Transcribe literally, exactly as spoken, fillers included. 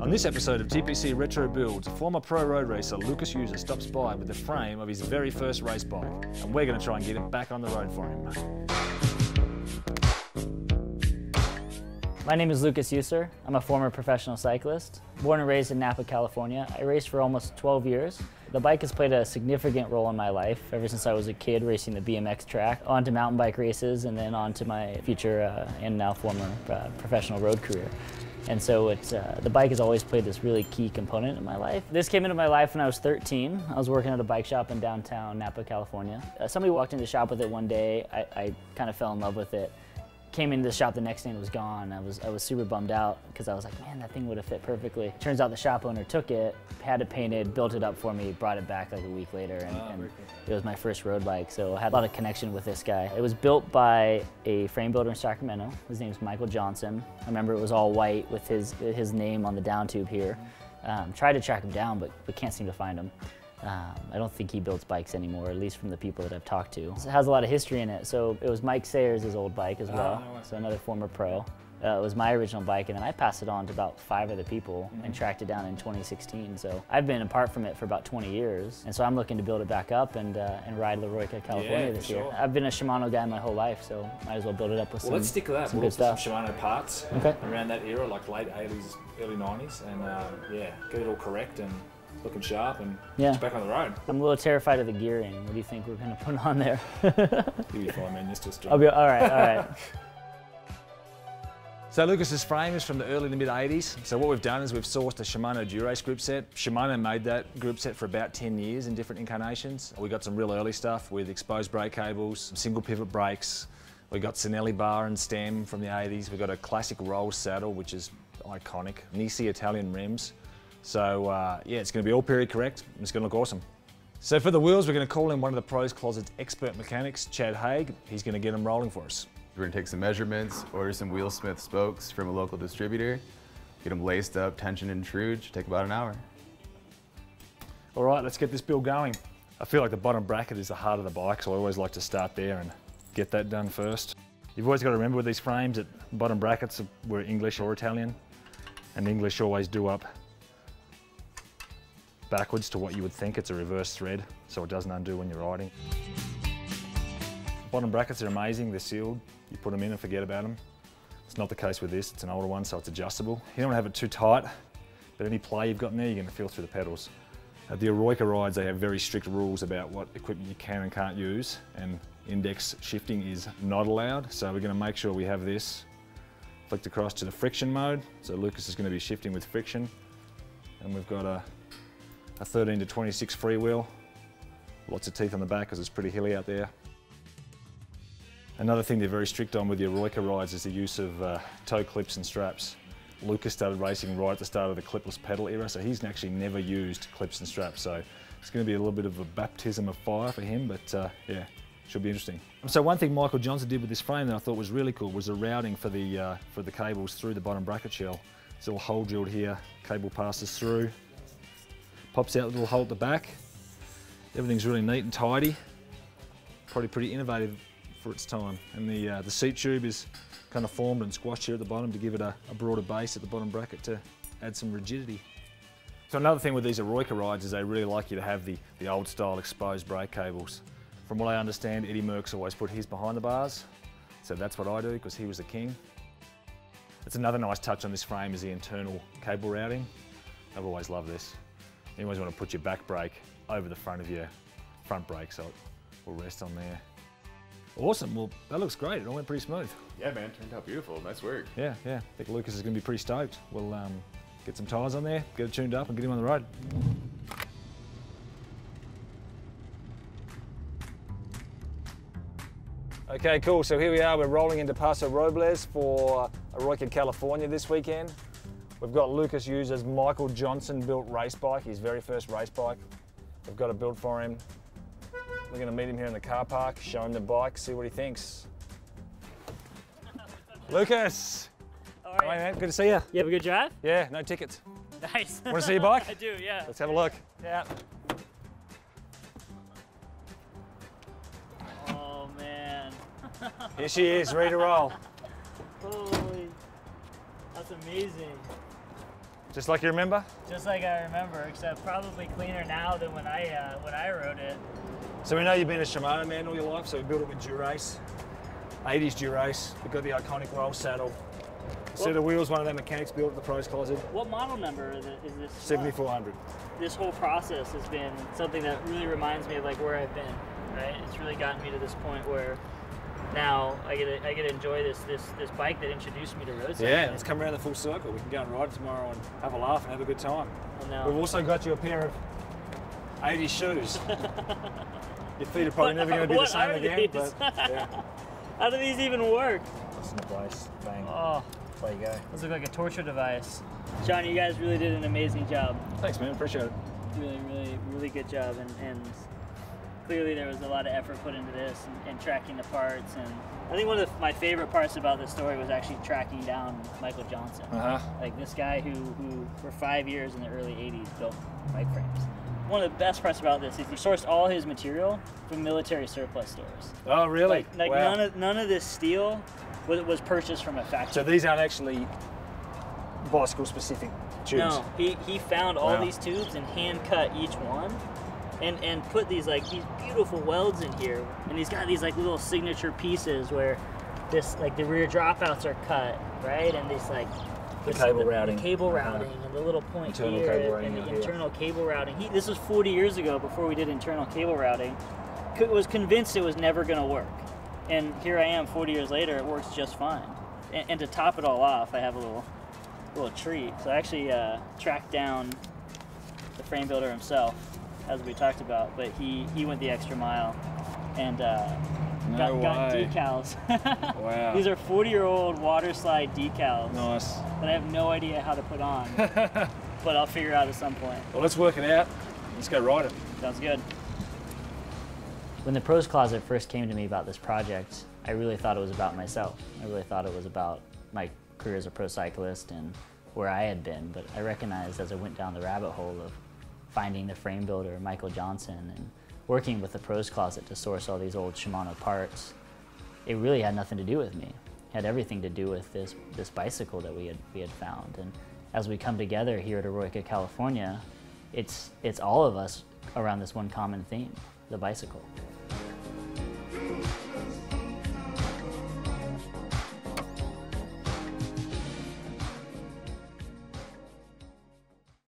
On this episode of T P C Retro Builds, former pro road racer Lucas Euser stops by with the frame of his very first race bike, and we're going to try and get it back on the road for him. My name is Lucas Euser. I'm a former professional cyclist. Born and raised in Napa, California, I raced for almost twelve years. The bike has played a significant role in my life ever since I was a kid racing the B M X track, onto mountain bike races, and then onto my future uh, and now former uh, professional road career. And so it's, uh, the bike has always played this really key component in my life. This came into my life when I was thirteen. I was working at a bike shop in downtown Napa, California. Uh, somebody walked into the shop with it one day. I, I kind of fell in love with it. Came into the shop the next day and it was gone. I was, I was super bummed out because I was like, man, that thing would have fit perfectly. Turns out the shop owner took it, had it painted, built it up for me, brought it back like a week later, and, oh, and it was my first road bike, so I had a lot of connection with this guy. It was built by a frame builder in Sacramento. His name's Michael Johnson. I remember it was all white with his, his name on the down tube here. Um, tried to track him down, but, but can't seem to find him. Um, I don't think he builds bikes anymore, at least from the people that I've talked to. It has a lot of history in it, so it was Mike Sayers' old bike as well, uh, so another former pro. Uh, it was my original bike, and then I passed it on to about five other people mm-hmm. and tracked it down in twenty sixteen, so I've been apart from it for about twenty years, and so I'm looking to build it back up and, uh, and ride Eroica, California yeah, this sure. year. I've been a Shimano guy my whole life, so might as well build it up with well, some, let's stick with that. some we'll good stuff. Some Shimano parts okay. around that era, like late eighties, early nineties, and um, yeah, get it all correct and looking sharp and yeah. It's back on the road. I'm a little terrified of the gearing. What do you think we're going to put on there? You'll be fine, man. It's just I'll be all right, all right. So Lucas's frame is from the early to mid eighties. So what we've done is we've sourced a Shimano Dura-Ace group set. Shimano made that group set for about ten years in different incarnations. We got some real early stuff with exposed brake cables, single pivot brakes. We got Cinelli bar and stem from the eighties. We got a classic Rolls saddle, which is iconic. Nisi Italian rims. So uh, yeah, it's going to be all period correct, and it's going to look awesome. So for the wheels, we're going to call in one of the Pro's Closet's expert mechanics, Chad Hague. He's going to get them rolling for us. We're going to take some measurements, order some Wheelsmith spokes from a local distributor, get them laced up, tension and truge, it'll take about an hour. All right, let's get this build going. I feel like the bottom bracket is the heart of the bike, so I always like to start there and get that done first. You've always got to remember with these frames that bottom brackets were English or Italian, and English always do up backwards to what you would think. It's a reverse thread, so it doesn't undo when you're riding. Bottom brackets are amazing, they're sealed. You put them in and forget about them. It's not the case with this, it's an older one, so it's adjustable. You don't want to have it too tight, but any play you've got in there, you're going to feel through the pedals. At the Eroica rides, they have very strict rules about what equipment you can and can't use, and index shifting is not allowed, so we're going to make sure we have this flicked across to the friction mode. So Lucas is going to be shifting with friction, and we've got a A thirteen to twenty-six freewheel, lots of teeth on the back because it's pretty hilly out there. Another thing they're very strict on with the Eroica rides is the use of uh, toe clips and straps. Lucas started racing right at the start of the clipless pedal era, so he's actually never used clips and straps, so it's going to be a little bit of a baptism of fire for him, but uh, yeah, should be interesting. So one thing Michael Johnson did with this frame that I thought was really cool was the routing for the, uh, for the cables through the bottom bracket shell. It's a little hole drilled here, cable passes through, pops out a little hole at the back. Everything's really neat and tidy. Probably pretty innovative for its time. And the, uh, the seat tube is kind of formed and squashed here at the bottom to give it a, a broader base at the bottom bracket to add some rigidity. So another thing with these Eroica rides is they really like you to have the, the old style exposed brake cables. From what I understand, Eddie Merckx always put his behind the bars. So that's what I do because he was the king. That's another nice touch on this frame is the internal cable routing. I've always loved this. You always want to put your back brake over the front of your front brake, so it will rest on there. Awesome, well, that looks great. It all went pretty smooth. Yeah, man, turned out beautiful. Nice work. Yeah, yeah. I think Lucas is going to be pretty stoked. We'll um, get some tyres on there, get it tuned up, and get him on the road. Okay, cool. So here we are. We're rolling into Paso Robles for Eroica, California this weekend. We've got Lucas Euser's Michael Johnson built race bike, his very first race bike. We've got a build for him. We're gonna meet him here in the car park, show him the bike, see what he thinks. Lucas! All right. How are you, man? Good to see you. You have a good drive? Yeah, no tickets. Nice. Wanna see your bike? I do, yeah. Let's have a look. Yeah. Oh, man. Here she is, ready to roll. Holy. That's amazing. Just like you remember? Just like I remember, except probably cleaner now than when I uh, when I rode it. So we know you've been a Shimano man all your life, so we built it with Dura-Ace, eighties Dura-Ace. We've got the iconic Rolls saddle. Well, so the wheels, one of the mechanics built at the Pro's Closet. What model number is this? seventy-four hundred. This whole process has been something that really reminds me of like where I've been, right? It's really gotten me to this point where now I get to, I get to enjoy this this this bike that introduced me to road cycling. Yeah, it's come around the full circle. We can go and ride tomorrow and have a laugh and have a good time. Well, no. We've also got you a pair of eighties shoes. Your feet are probably never going to be the same again. But, yeah. How do these even work? That's in the place. Bang. Oh. There you go. Those look like a torture device. Sean, you guys really did an amazing job. Thanks, man. Appreciate it. Really, really, really good job. And, and clearly there was a lot of effort put into this and, and tracking the parts. And I think one of the, my favorite parts about this story was actually tracking down Michael Johnson. Uh-huh. Like this guy who, who for five years in the early eighties built bike frames. One of the best parts about this is he sourced all his material from military surplus stores. Oh, really? Like, like wow. none of none of this steel was, was purchased from a factory. So these aren't actually bicycle-specific tubes. No, he he found all wow. these tubes and hand cut each one, and and put these like these beautiful welds in here. And he's got these like little signature pieces where this like the rear dropouts are cut, right? And these like. The cable routing. The cable routing and the little point here and the internal cable routing. He, this was forty years ago before we did internal cable routing. C was convinced it was never going to work. And here I am forty years later, it works just fine. And, and to top it all off, I have a little little treat. So I actually uh, tracked down the frame builder himself, as we talked about, but he, he went the extra mile and uh, No got, got decals. Wow. These are forty year old water slide decals. Nice. That I have no idea how to put on, but I'll figure out at some point. Well, let's work it out. Let's go ride it. Sounds good. When the Pro's Closet first came to me about this project, I really thought it was about myself. I really thought it was about my career as a pro cyclist and where I had been, but I recognized as I went down the rabbit hole of finding the frame builder, Michael Johnson, and working with the Pro's Closet to source all these old Shimano parts, it really had nothing to do with me. It had everything to do with this, this bicycle that we had, we had found. And as we come together here at Eroica, California, it's, it's all of us around this one common theme, the bicycle.